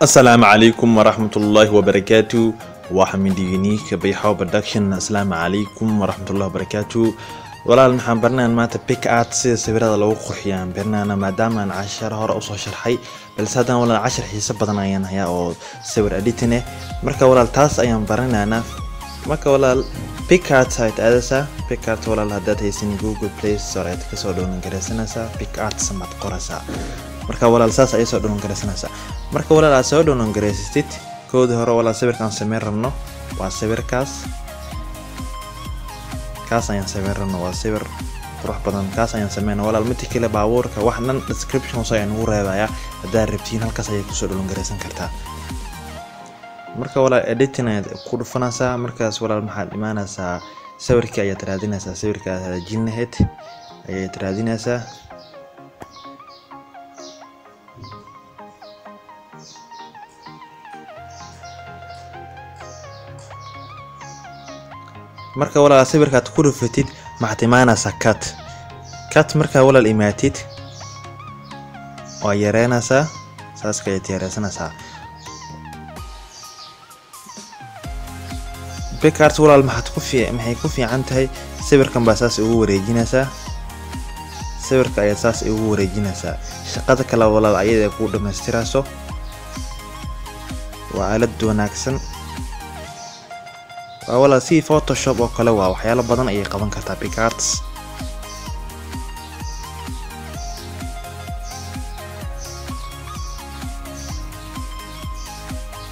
Assalamu alaikum warahmatullahi wabarakatuh. Wahamidi ni ke Bayhaw production. Assalamu alaikum warahmatullahi wabarakatuh. Walaa waxaan barnaamijka Picsart si sawirada lagu qurxiyaan barnaana maadaama aan 10 hore u soo sharxay balse hadan walaa 10 xiise badan ayaan hayaa oo sawir editing ah marka walaa taas ayaan barnaana marka walaa Picsart site aadasa Picsart walaa hadda haysan Google Play Store aad ka soo doonan karaysanaysa Picsart samad qorasa marka walaa saas ay soo doonan karaysanaysa marka walaa soo doonan karaysatid kood hore walaa sawirkan sameyn rabno waa sawirkaas kaas ayaan sameyn waa sawir qurux badan kaas ayaan sameyn walaal mid kale baabuurka waxaan description soo ayaan u reebaya hadaa rabtiin halkaas ayay ku soo dhulungaraysan kartaa marka walaal editing ayad ku dhufanaysa markaas walaal maxaad imaanaysaa sawirka ayad raadinaysaa sawirka aad hagaajinayd ayad raadinaysaa marka walaal sawirka aad ku dhufatid maxaad imaanaysaa cut marka walaal imaatid oo yareenaysaa saas ka yareenaysaa Picsart walaal maxay ku fiican tahay sawirkan baa saas ugu wareejinaysaa sawirka ayaa saas ugu wareejinaysaa shaqada kale walaal ayada ku dhameystirayso waa aalad wanaagsan wala si Photoshop oo kale waa waxyaalo badan ay qaban kartaa Picsart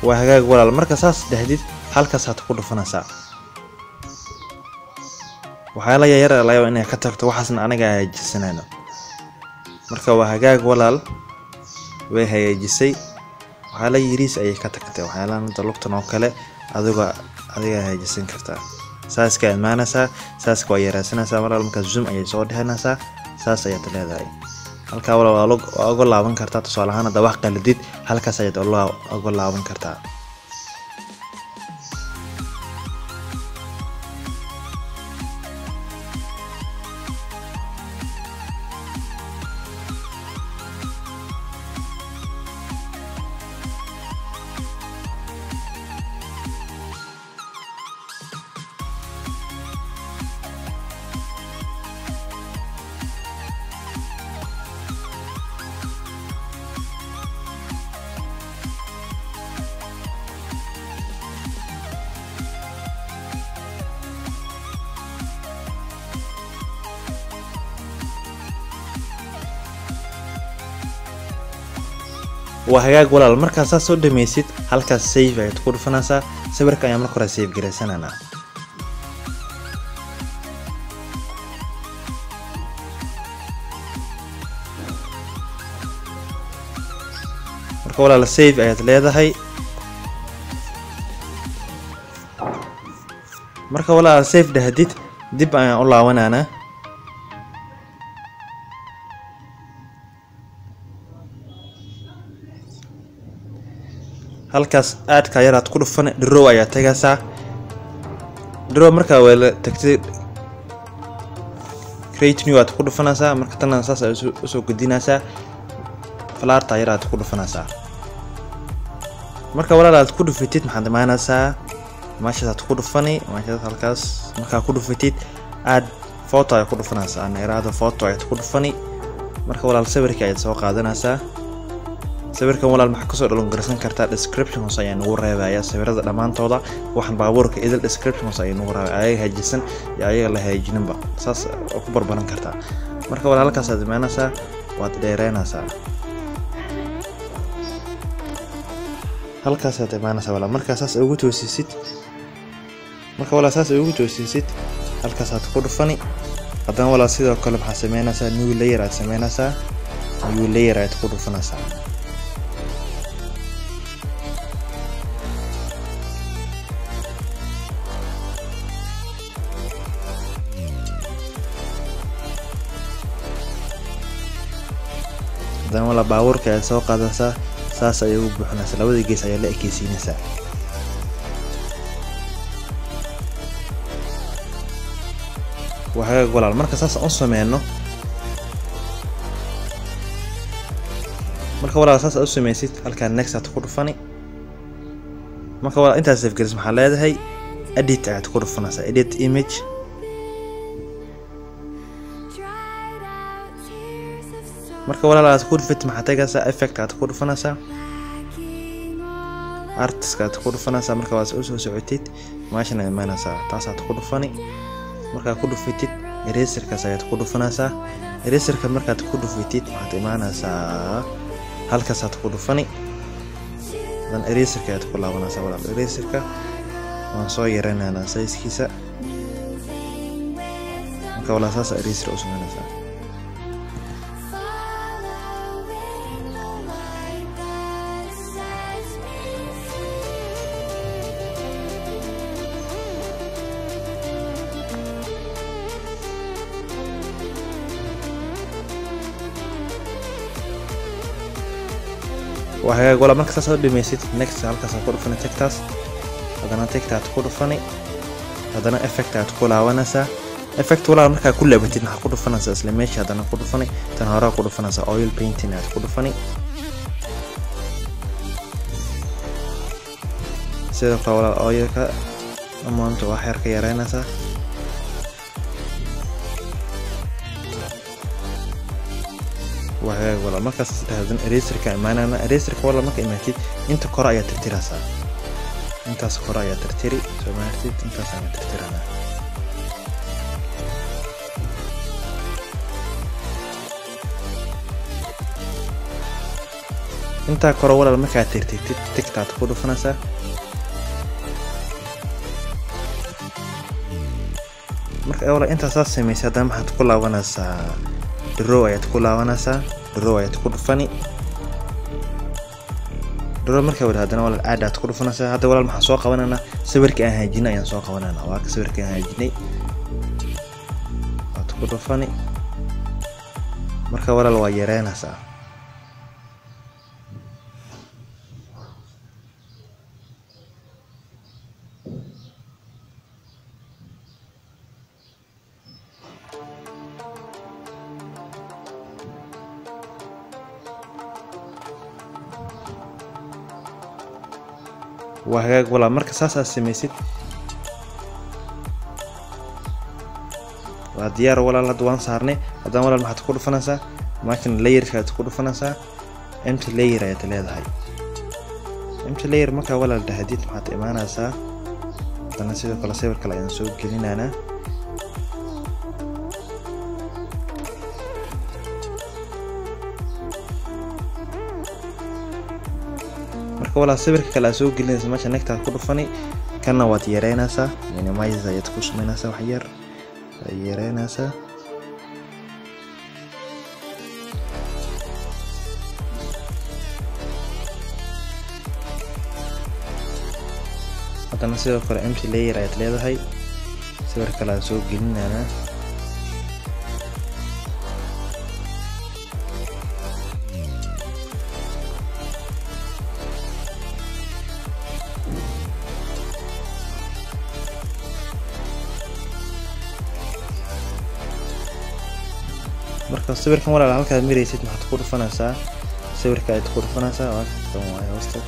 waa hagaag walaal marka saas dhahdid halkaas aad ku dhufanaysaa waxyaalo yar yar laayo inay ka tagto waxaasna aniga hagaajisanaano marka waa hagaag walaal way hagaajisay waxyaalo yiriis ay ka tagtay waxyaalahan dalugtan oo kale adiga adiga hagaajin kartaa saaska imaanaysa saaska way yaraasanaysa walaal marka zoom ayay soo dhahanaysa saas ayay leedahay halka walaal oo ugu laaban kartaa tusaale ahaan dabax qaladid halkaas ayay walaal ugu laaban kartaa وهاجاك ولا المركز أساسه دميسيت هلكا سيف يتقول فناسا سبرك أيام الكرة سيف جرسنا أنا مركز ولا السيف أيات ليدا هاي مركز ولا السيف ده هديت دب أنا الله وأنا أنا halkaas aad ka yaraad ku dhufan draw ayaa tagaysa draw marka wala tagtid create new aad ku dhufanaysa marka tan saas ay soo gudinaysa flaar tayraad ku dhufanaysa marka walaal aad ku dhufatid maxaan imaanaysaa maasha aad ku dhufani maasha halkaas marka ku dhufatid aad photo ay ku dhufanaysa aan iraado photo ay ku dhufani marka walaal sawirka ay soo qaadanaysa sawirkan walaal maxaa ku soo dhulungarsan kartaa description oo ayaan ugu reebaya sawirada dhamaantooda waxaan baabuurka idil description oo ayaan ugu reebaya ay haajisan iyo ay la haajinba saas oo ku barbaran kartaa marka walaal halkaas aad imaanaysaa waad dheeraynaysaa halkaas aad imaanaysaa walaal marka saas ugu toosisid marka walaal saas ugu toosisid halkaas aad ku dhufani hadan walaal sidoo kale maxaa sameynaysaa new layer aad sameynaysaa new layer aad ku dhufanaysaa ولا باورك يا سوق هذا ساس يوب إحنا سلوذي جيس يلاقي كيسين ساعة وهاي ولا المركز ساس أنص منه مركز marka walaalahaas aad u sameeysid halka next aad ku dhufani marka walaal intaas save garis maxaa leedahay edit aad ku dhufanaysaa edit image marka walaalahaas ku dhufit maxaa tagaysaa effect aad ku dhufanaysaa artist aad ku dhufanaysaa marka waas soo socotid maashina imaanaysaa taas aad ku dhufani marka ku dhufitid eraser ka sayd ku dhufanaysaa eraser ka marka aad ku dhufitid maxaa imaanaysaa halkaas aad ku dhufani dan eraser ka aad ku laabanaysaa walaal eraser ka waan soo yareynaynaa size kiisa marka walaalahaas eraser u sameynaysaa وهاي قولا مركز تسعود بميسيت نكست على كسر كورو فني تكتاس هذانا تكتات كورو فني هذانا إفكتات كولا ونسا إفكت ولا مركز كله بتدنا كورو فنسا إسلاميش هذانا كورو فني تنهارا كورو فنسا أويل بينتين هذا كورو فني سيدا قولا أويل كا أما أنت واحد كيرانسا وهاي ولا مركز هذن إريسر كمان أنا إريسر ولا مركز مهتيد أنت قراءة ترتيرها صار أنت أص قراءة ترتيري سو مهتيد أنت أص أنا ترتيرنا أنت قراءة ولا مركز ترتيري تكتب تقوله فنسا مركز ولا أنت أص سميسة دم هتقوله ونسا الرواية تقول وناسا الرواية تقول فني الرواية مركب هذا ولا العادة تقول فناسا هذا ولا المحصوقة ونانا سبرك أهجينا ينسوق ونانا واك سبرك أهجيني تقول فني مركب ولا الوايرين ناسا وهاك ولا مركز هسا سميسيت وديار ولا لدوان صارني هذا ولا ما حتقول فنسا لكن لاير حتقول فنسا امتى لاير يا تلاد هاي امتى لاير مكا ولا التهديد مع ايمانا سا انا سيدي كلا سيبر كلا ينسوق كلنا انا ولا سبر كلا سوق جلنا زماش إنك تأكل فني كنا وتيرينا سا يعني ما يزاي تكوش منا سا وحير تيرينا سا هذا نسيب كلا أمشي ليه رأيت ليه هاي سبر كلا سوق جلنا أنا marka sawirkan walaal halka mireesid maxad ku dhufanaysaa sawirka ay ku dhufanaysaa waa tan hoosta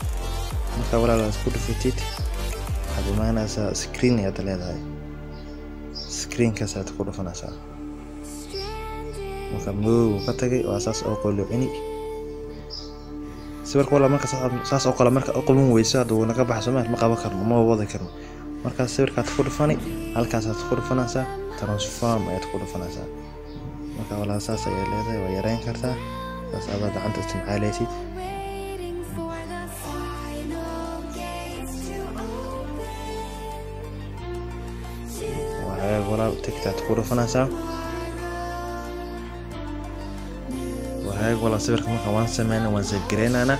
marka walaal aad ku dhufitid hadu maanaysaa screen aad leedahay screen ka saad ku dhufanaysaa marka muu ka tagay waa saas oo qolo ini sawirka walaal marka saas oo qolo marka qolun weyso hadu naga baxso ma qaba karno ma wada karno marka sawirka aad ku dhufani halkaas aad ku dhufanaysaa transform aad ku dhufanaysaa marka walaal saas ay leedahay way yareen kartaa saas aad gacanta isticmaalaysid waa walaal tiktaad ku dhufanaysaa waa walaal sawirka marka waan sameeyay waan sagareynana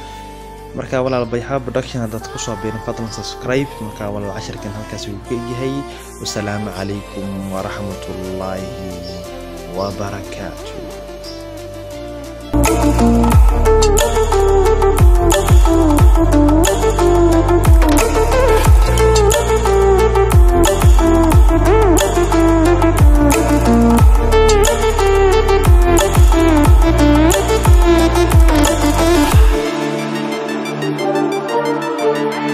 marka walaal bayha production dad ku soo biirin fadlan subscribe marka walaal 10kan halkaas uu ka yahay wassalaamu calaykum wa rahmatullaahi وبركاته.